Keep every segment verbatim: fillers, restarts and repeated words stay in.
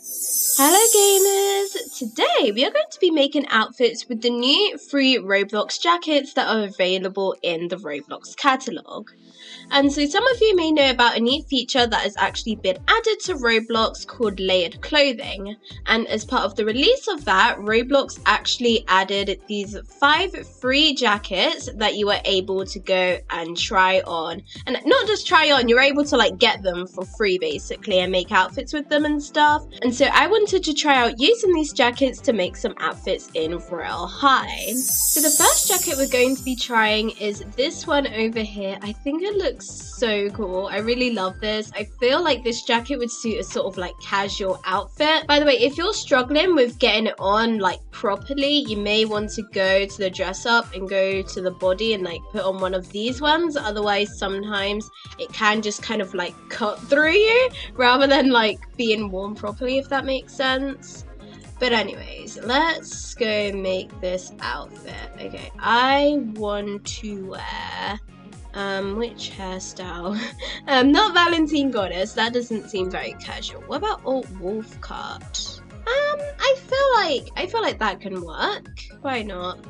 Hello gamers! Today we are going to be making outfits with the new free Roblox jackets that are available in the Roblox catalogue. And so some of you may know about a new feature that has actually been added to Roblox called layered clothing. And as part of the release of that, Roblox actually added these five free jackets that you were able to go and try on. And not just try on, you're able to like get them for free basically and make outfits with them and stuff. And so I I wanted to try out using these jackets to make some outfits in Royale High. So the first jacket we're going to be trying is this one over here. I think it looks so cool. I really love this. I feel like this jacket would suit a sort of like casual outfit. By the way, if you're struggling with getting it on like properly, you may want to go to the dress up and go to the body and like put on one of these ones. Otherwise, sometimes it can just kind of like cut through you rather than like being worn properly, if that makes Makes sense. But anyways, let's go make this outfit. Okay, I want to wear um which hairstyle? um not Valentine Goddess, that doesn't seem very casual. What about old wolf cut? um I feel like I feel like that can work, why not?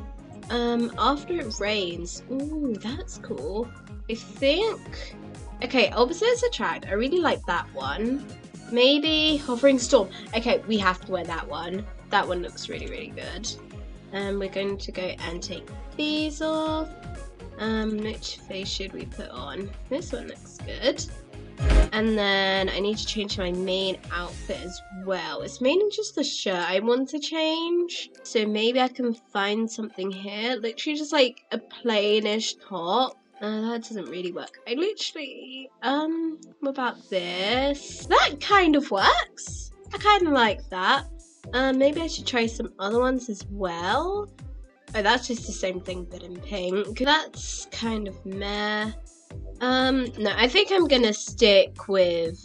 um after it rains. Ooh, that's cool. I think okay, opposites attract. I really like that one. Maybe Hovering Storm. Okay, we have to wear that one. That one looks really, really good. And um, we're going to go and take these off. Um, which face should we put on? This one looks good. And then I need to change my main outfit as well. It's mainly just the shirt I want to change. So maybe I can find something here. Literally just like a plainish top. Uh, that doesn't really work. I literally, um, what about this? That kind of works. I kind of like that. Uh, maybe I should try some other ones as well. Oh, that's just the same thing but in pink. That's kind of meh. Um, no, I think I'm gonna stick with...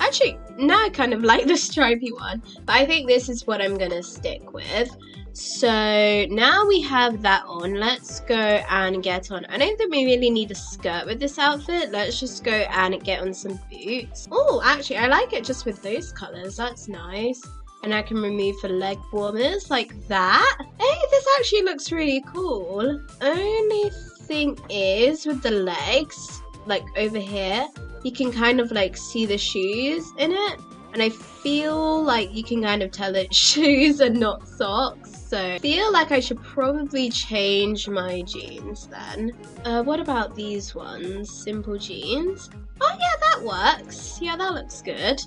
Actually, now I kind of like the stripy one. But I think this is what I'm gonna stick with. So now we have that on, let's go and get on. I don't think we really need a skirt with this outfit. Let's just go and get on some boots. Oh, actually, I like it just with those colors. That's nice. And I can remove the leg warmers like that. Hey, this actually looks really cool. Only thing is with the legs, like over here, you can kind of like see the shoes in it. And I feel like you can kind of tell it's shoes and not socks. So I feel like I should probably change my jeans then. Uh, what about these ones? Simple jeans. Oh yeah, that works. Yeah, that looks good.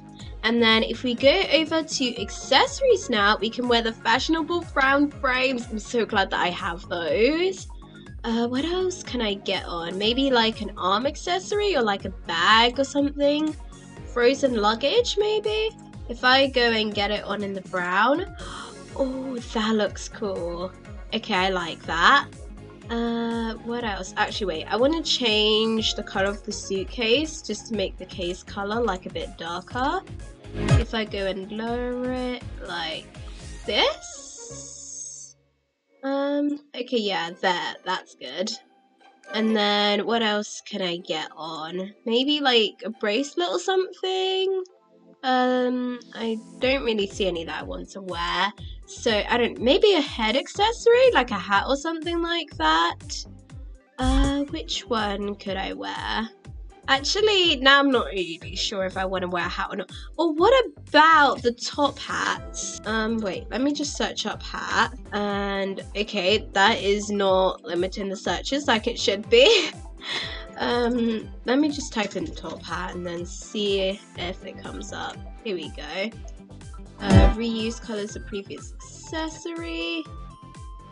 And then if we go over to accessories now, we can wear the fashionable brown frames. I'm so glad that I have those. Uh, what else can I get on? Maybe like an arm accessory or like a bag or something. Frozen luggage, maybe? If I go and get it on in the brown. Oh, that looks cool. Okay, I like that. Uh, what else? Actually, wait. I want to change the color of the suitcase just to make the case color, like, a bit darker. If I go and lower it like this? Um, okay, yeah, there. That's good. And then what else can I get on? Maybe like a bracelet or something? Um, I don't really see any that I want to wear. So I don't, maybe a head accessory, like a hat or something like that. Uh, which one could I wear? Actually, now I'm not really sure if I want to wear a hat or not. Or what about the top hats? Um, wait, let me just search up hat. And, okay, that is not limiting the searches like it should be. um, let me just type in top hat and then see if it comes up. Here we go. Uh, reuse colors of previous accessory.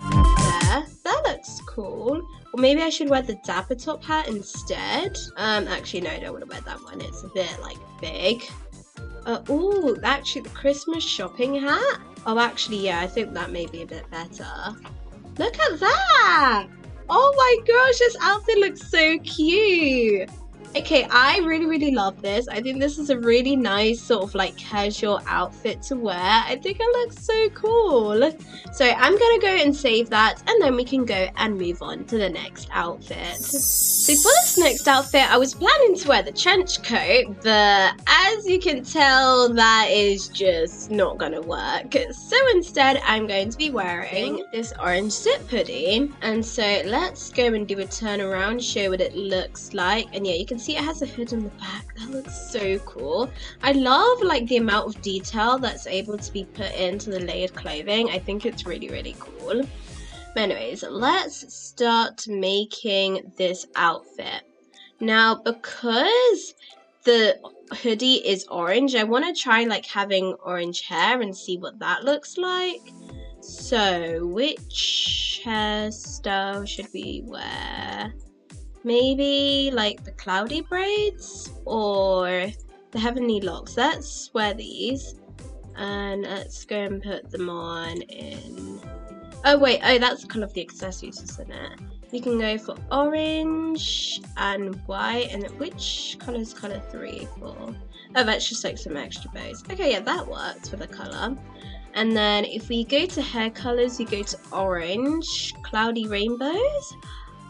There. That looks cool. Or maybe I should wear the dapper top hat instead. Um, actually, no, I don't want to wear that one. It's a bit, like, big. Uh, ooh, actually, the Christmas shopping hat. Oh, actually, yeah, I think that may be a bit better. Look at that! Oh my gosh, this outfit looks so cute. Okay, I really, really love this. I think this is a really nice sort of like casual outfit to wear. I think it looks so cool. So I'm going to go and save that, and then we can go and move on to the next outfit. So for this next outfit, I was planning to wear the trench coat, but as you can tell, that is just not going to work. So instead, I'm going to be wearing this orange zip hoodie. And so let's go and do a turnaround, show what it looks like. And yeah, you can see it has a hood on the back. That looks so cool. I love like the amount of detail that's able to be put into the layered clothing. I think it's really, really cool. But anyways, let's start making this outfit. Now, because the hoodie is orange, I want to try like having orange hair and see what that looks like. So, which hairstyle should we wear? Maybe like the cloudy braids or the heavenly locks. Let's wear these and let's go and put them on in. Oh wait, oh that's the colour of the accessories, isn't it? You can go for orange and white, and which colour is colour three for? Oh, that's just like some extra bows. Okay, yeah, that works for the colour. And then if we go to hair colours, you go to orange, cloudy rainbows.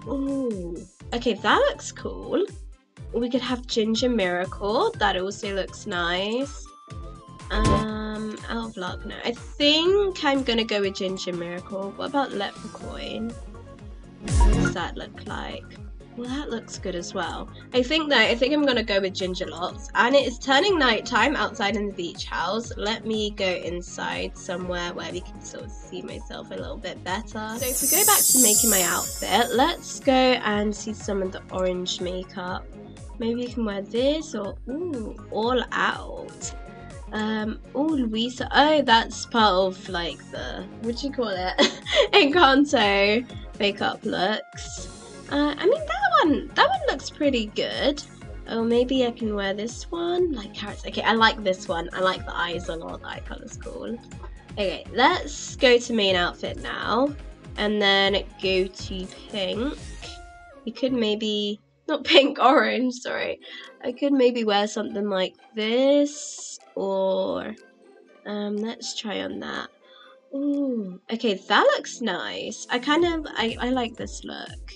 Ooh, okay, that looks cool. We could have Ginger Miracle. That also looks nice. Um, out of luck, no. I think I'm gonna go with Ginger Miracle. What about Leprechaun? What does that look like? Well, that looks good as well. I think that I think I'm gonna go with Ginger Locks. And it is turning nighttime outside in the beach house. Let me go inside somewhere where we can sort of see myself a little bit better. So if we go back to making my outfit, let's go and see some of the orange makeup. Maybe you can wear this or ooh, all out. Um, oh, Louisa. Oh, that's part of like the, what do you call it? Encanto makeup looks. Uh, I mean, that one, that one looks pretty good. Oh, maybe I can wear this one, like carrots. Okay, I like this one. I like the eyes a lot. The eye color's cool. Okay, let's go to main outfit now, and then go to pink. You could maybe, not pink, orange, sorry. I could maybe wear something like this, or um, let's try on that. Ooh, okay, that looks nice. I kind of, I, I like this look.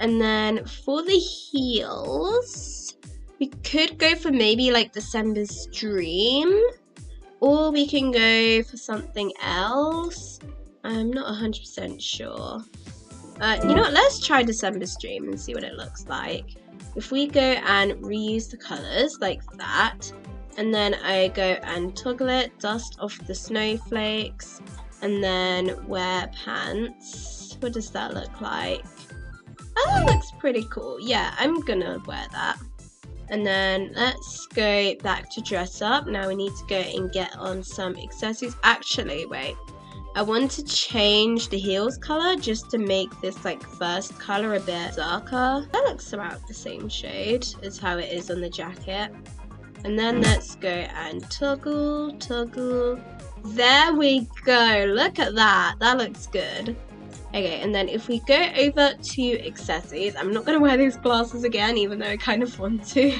And then for the heels, we could go for maybe like December's Dream, or we can go for something else. I'm not one hundred percent sure. Uh, you know what, let's try December's Dream and see what it looks like. If we go and reuse the colours like that, and then I go and toggle it, dust off the snowflakes, and then wear pants. What does that look like? Oh, that looks pretty cool. Yeah, I'm gonna wear that. And then let's go back to dress up. Now we need to go and get on some accessories. Actually, wait. I want to change the heels color just to make this like first color a bit darker. That looks about the same shade as how it is on the jacket. And then let's go and toggle, toggle. There we go. Look at that. That looks good. Okay, and then if we go over to accessories, I'm not going to wear these glasses again, even though I kind of want to.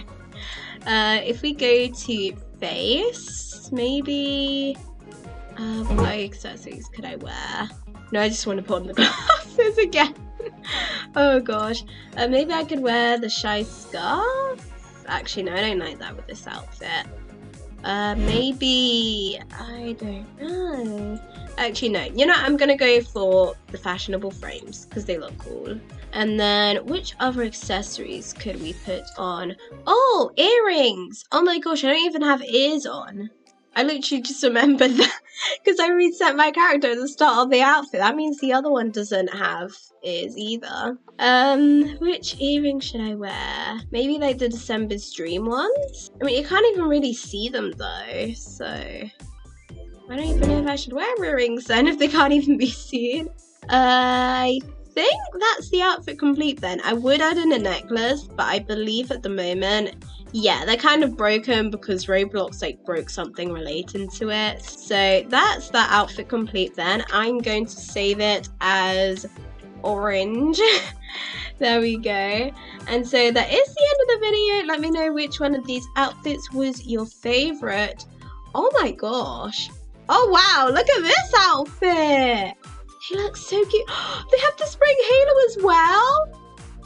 Uh, if we go to face, maybe... Uh, what accessories could I wear? No, I just want to put on the glasses again. Oh gosh. Uh, maybe I could wear the shy scarf? Actually, no, I don't like that with this outfit. Uh, maybe... I don't know. Actually, no. You know, I'm going to go for the fashionable frames because they look cool. And then which other accessories could we put on? Oh, earrings! Oh my gosh, I don't even have ears on. I literally just remembered that because I reset my character at the start of the outfit. That means the other one doesn't have ears either. Um, which earring should I wear? Maybe like the December's Dream ones? I mean, you can't even really see them though, so... I don't even know if I should wear earrings then if they can't even be seen. Uh, I think that's the outfit complete then. I would add in a necklace, but I believe at the moment, yeah, they're kind of broken because Roblox like broke something relating to it. So that's that outfit complete then. I'm going to save it as orange. There we go. And so that is the end of the video. Let me know which one of these outfits was your favorite. Oh my gosh. Oh wow, look at this outfit. She looks so cute. They have the spring halo as well.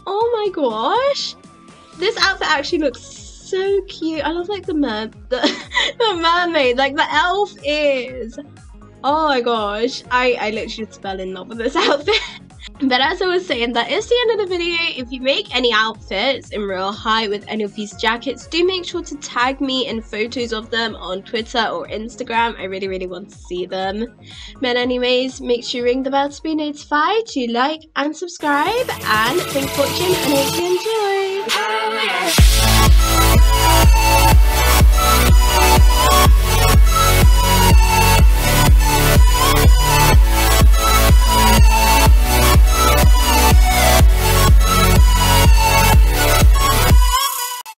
Oh my gosh. This outfit actually looks so cute. I love like the, mer the, the mermaid, like the elf ears. Oh my gosh, I, I literally just fell in love with this outfit. But as I was saying, that is the end of the video. If you make any outfits in Royale High with any of these jackets, do make sure to tag me in photos of them on Twitter or Instagram. I really, really want to see them. But anyways, make sure you ring the bell to be notified, to like and subscribe. And thanks for watching and hope you enjoyed.